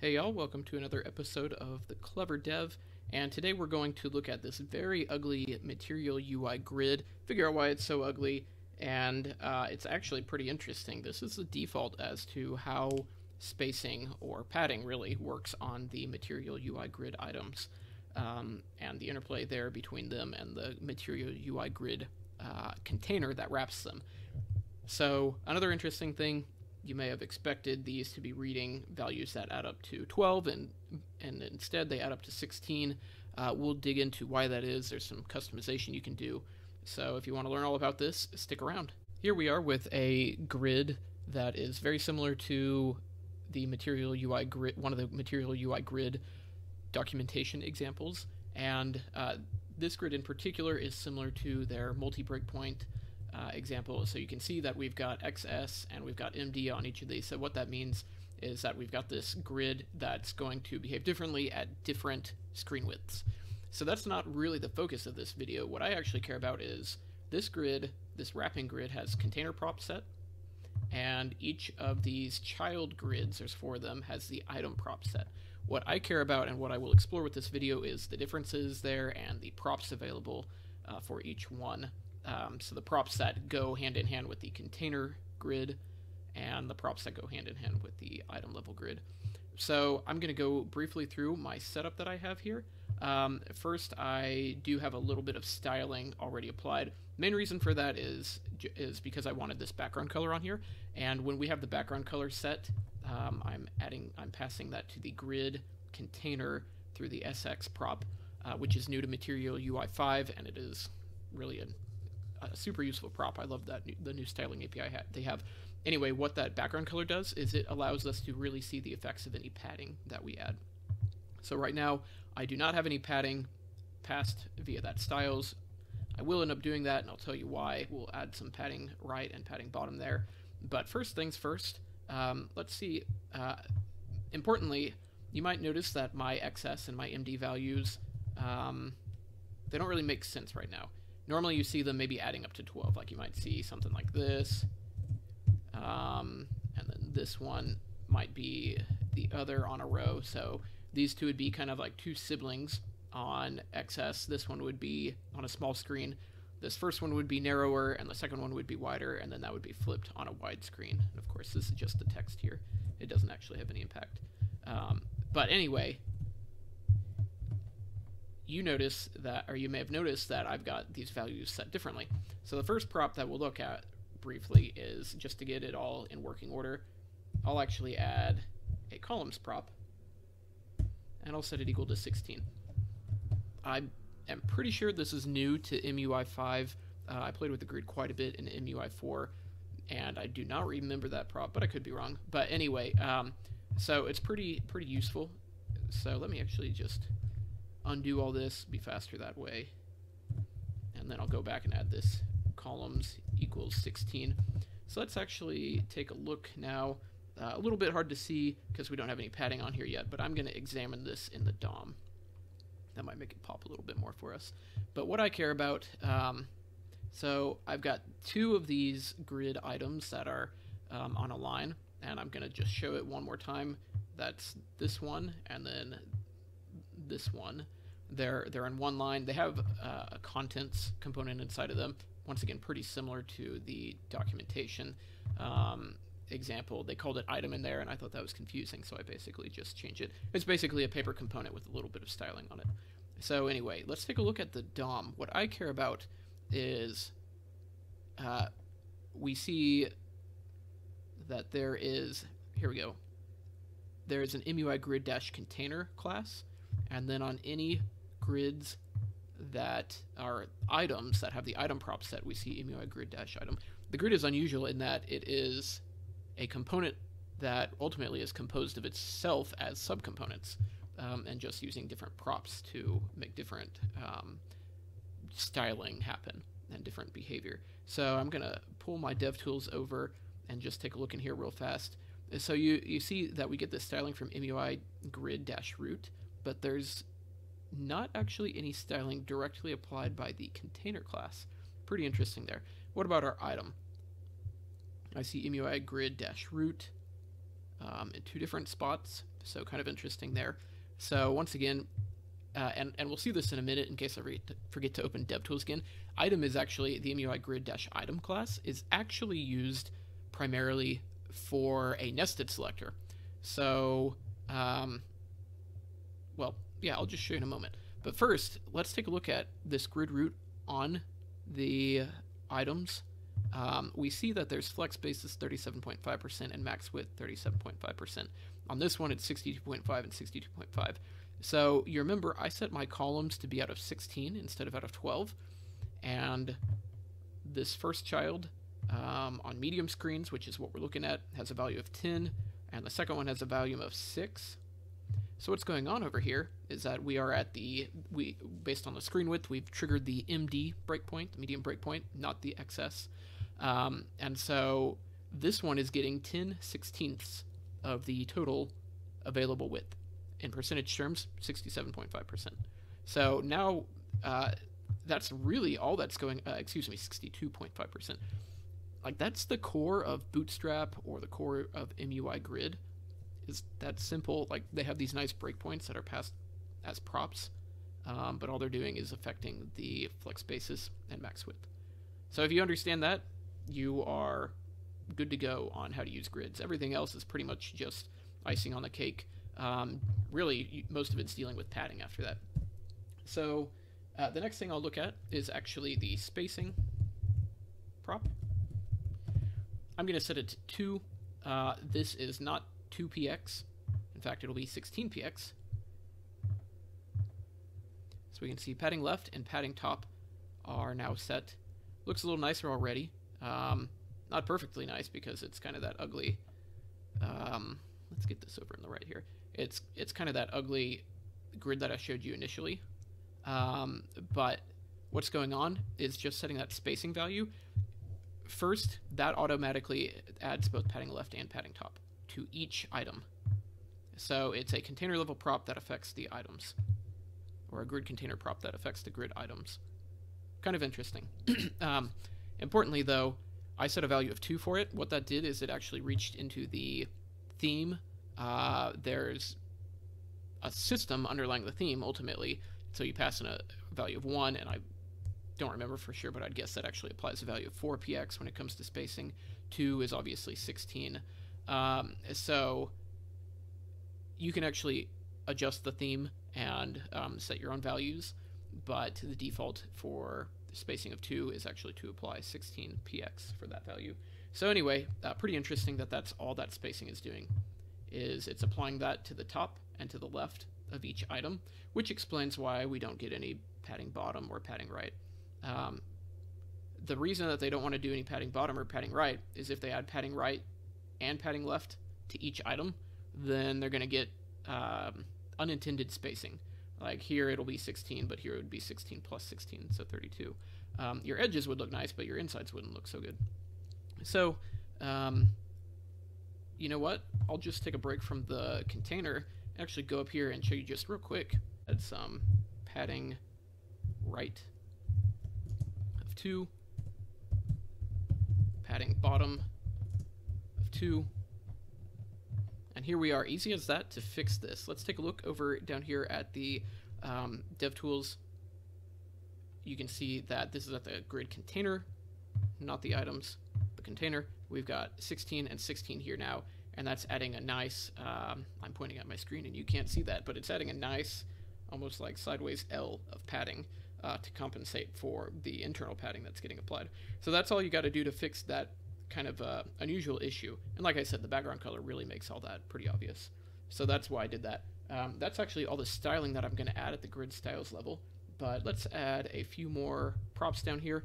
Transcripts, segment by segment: Hey y'all, welcome to another episode of The Clever Dev, and today we're going to look at this very ugly Material UI grid, figure out why it's so ugly, and it's actually pretty interesting. This is the default as to how spacing, or padding really, works on the Material UI grid items, and the interplay there between them and the Material UI grid container that wraps them. So another interesting thing, you may have expected these to be reading values that add up to 12, and instead they add up to 16. We'll dig into why that is. There's some customization you can do. So if you want to learn all about this, stick around. Here we are with a grid that is very similar to the Material UI grid, one of the Material UI grid documentation examples. And this grid in particular is similar to their multi-breakpoint example, so you can see that we've got XS and we've got MD on each of these. So what that means is that we've got this grid that's going to behave differently at different screen widths. So that's not really the focus of this video. What I actually care about is this grid, this wrapping grid, has container prop set, and each of these child grids, there's four of them, has the item prop set. What I care about and what I will explore with this video is the differences there and the props available for each one. So the props that go hand-in-hand with the container grid and the props that go hand-in-hand with the item level grid. So I'm going to go briefly through my setup that I have here. First, I do have a little bit of styling already applied. Main reason for that is because I wanted this background color on here. And when we have the background color set, I'm passing that to the grid container through the sx prop, which is new to Material UI 5, and it is really a super useful prop. I love that the new styling API they have. Anyway, what that background color does is it allows us to really see the effects of any padding that we add. So right now, I do not have any padding passed via that styles. I will end up doing that, and I'll tell you why. We'll add some padding right and padding bottom there. But first things first, let's see. Importantly, you might notice that my XS and my MD values, they don't really make sense right now. Normally you see them maybe adding up to 12, like you might see something like this, and then this one might be the other on a row. So these two would be kind of like two siblings on XS. This one would be on a small screen. This first one would be narrower, and the second one would be wider, and then that would be flipped on a wide screen. And of course, this is just the text here. It doesn't actually have any impact. But anyway, you notice that, or you may have noticed that I've got these values set differently. So the first prop that we'll look at briefly is, just to get it all in working order, I'll actually add a columns prop, and I'll set it equal to 16. I am pretty sure this is new to MUI 5. I played with the grid quite a bit in MUI 4, and I do not remember that prop, but I could be wrong. But anyway, so it's pretty useful. So let me actually just undo all this, be faster that way, and then I'll go back and add this columns equals 16. So let's actually take a look now. A little bit hard to see because we don't have any padding on here yet, but I'm going to examine this in the DOM. That might make it pop a little bit more for us. But what I care about, so I've got two of these grid items that are on a line, and I'm going to just show it one more time. That's this one, and then this one. They're in one line. They have a contents component inside of them. Once again, pretty similar to the documentation example. They called it item in there, and I thought that was confusing, so I basically just changed it. It's basically a paper component with a little bit of styling on it. So anyway, let's take a look at the DOM. What I care about is we see that there is, here we go, there is an MUI grid-container class, and then on any grids that are items that have the item prop set, we see MUI grid-item. The grid is unusual in that it is a component that ultimately is composed of itself as subcomponents, and just using different props to make different styling happen and different behavior. So I'm going to pull my DevTools over and just take a look in here real fast. So you see that we get this styling from MUI grid-root. But there's not actually any styling directly applied by the container class. Pretty interesting there. What about our item? I see MUI grid-root in two different spots. So kind of interesting there. So once again, and we'll see this in a minute in case I forget to open DevTools again. Item is actually, the MUI grid-item class is actually used primarily for a nested selector. So, well, yeah, I'll just show you in a moment. But first, let's take a look at this grid root on the items. We see that there's flex basis 37.5% and max width 37.5%. On this one, it's 62.5 and 62.5. So you remember I set my columns to be out of 16 instead of out of 12, and this first child on medium screens, which is what we're looking at, has a value of 10, and the second one has a value of 6. So what's going on over here is that we are at the, based on the screen width, we've triggered the MD breakpoint, the medium breakpoint, not the XS. And so this one is getting 10/16 of the total available width. In percentage terms, 67.5%. So now that's really all that's going, excuse me, 62.5%. Like, that's the core of Bootstrap or the core of MUI grid. Is that simple. Like, they have these nice breakpoints that are passed as props, but all they're doing is affecting the flex basis and max width. So if you understand that, you are good to go on how to use grids. Everything else is pretty much just icing on the cake. Really, most of it's dealing with padding after that. So the next thing I'll look at is actually the spacing prop. I'm going to set it to 2. This is not 2px. In fact, it'll be 16px. So we can see padding left and padding top are now set. Looks a little nicer already. Not perfectly nice because it's kind of that ugly. Let's get this over in the right here. It's kind of that ugly grid that I showed you initially. But what's going on is just setting that spacing value. First, that automatically adds both padding left and padding top to each item. So it's a container level prop that affects the items, or a grid container prop that affects the grid items. Kind of interesting. Importantly though, I set a value of 2 for it. What that did is it actually reached into the theme. There's a system underlying the theme ultimately. So you pass in a value of 1, and I don't remember for sure, but I'd guess that actually applies a value of 4px when it comes to spacing. 2 is obviously 16. So you can actually adjust the theme and set your own values, but the default for the spacing of 2 is actually to apply 16px for that value. So anyway, pretty interesting that that's all that spacing is doing, is it's applying that to the top and to the left of each item, which explains why we don't get any padding bottom or padding right. The reason that they don't want to do any padding bottom or padding right is if they add padding right and padding left to each item, then they're going to get unintended spacing. Like here it'll be 16, but here it would be 16 plus 16, so 32. Your edges would look nice, but your insides wouldn't look so good. So you know what, I'll just take a break from the container and actually go up here and show you just real quick. Add some padding right of 2, padding bottom 2, and here we are, easy as that, to fix this. Let's take a look over down here at the DevTools. You can see that this is at the grid container, not the items, the container. We've got 16 and 16 here now, and that's adding a nice, I'm pointing at my screen and you can't see that, but it's adding a nice, almost like sideways L of padding to compensate for the internal padding that's getting applied. So that's all you got to do to fix that kind of unusual issue. And like I said, the background color really makes all that pretty obvious. So that's why I did that. That's actually all the styling that I'm going to add at the grid styles level. But let's add a few more props down here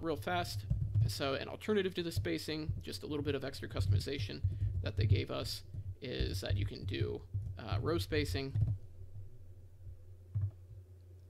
real fast. So an alternative to the spacing, just a little bit of extra customization that they gave us, is that you can do row spacing.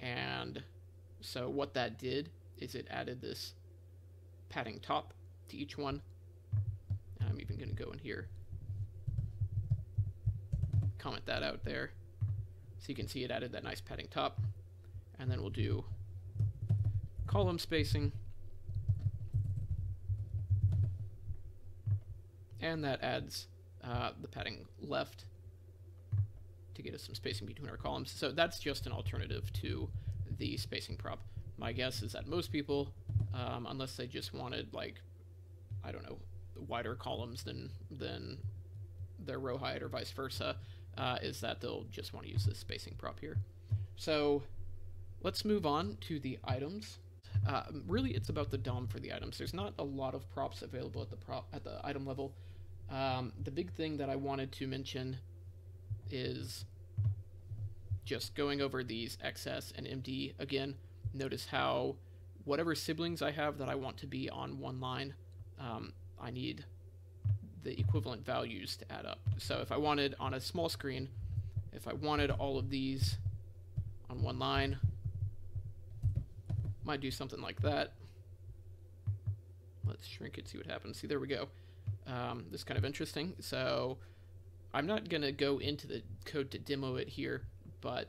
And so what that did is it added this padding top to each one. And I'm even going to go in here, comment that out there, so you can see it added that nice padding top. And then we'll do column spacing, and that adds the padding left to get us some spacing between our columns. So that's just an alternative to the spacing prop. My guess is that most people, unless they just wanted, like, I don't know, wider columns than their row height or vice versa, is that they'll just want to use this spacing prop here. So let's move on to the items. Really, it's about the DOM for the items. There's not a lot of props available at the item level. The big thing that I wanted to mention is just going over these XS and MD again. Notice how whatever siblings I have that I want to be on one line, I need the equivalent values to add up. So if I wanted on a small screen, if I wanted all of these on one line, might do something like that. Let's shrink it, see what happens. See, there we go. This is kind of interesting. So I'm not going to go into the code to demo it here, but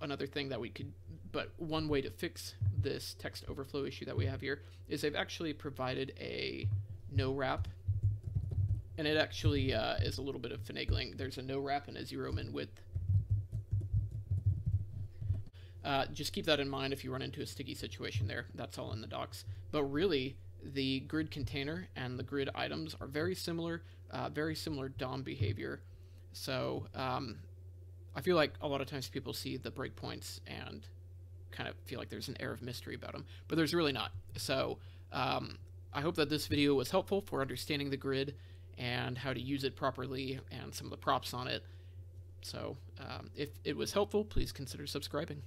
another thing that we could, but one way to fix this text overflow issue that we have here is they've actually provided a no-wrap, and it actually is a little bit of finagling. There's a no-wrap and a zero-min-width. Just keep that in mind if you run into a sticky situation there. That's all in the docs. But really, the grid container and the grid items are very similar DOM behavior. So I feel like a lot of times people see the breakpoints and kind of feel like there's an air of mystery about them, but there's really not. So I hope that this video was helpful for understanding the grid and how to use it properly and some of the props on it. So if it was helpful, please consider subscribing.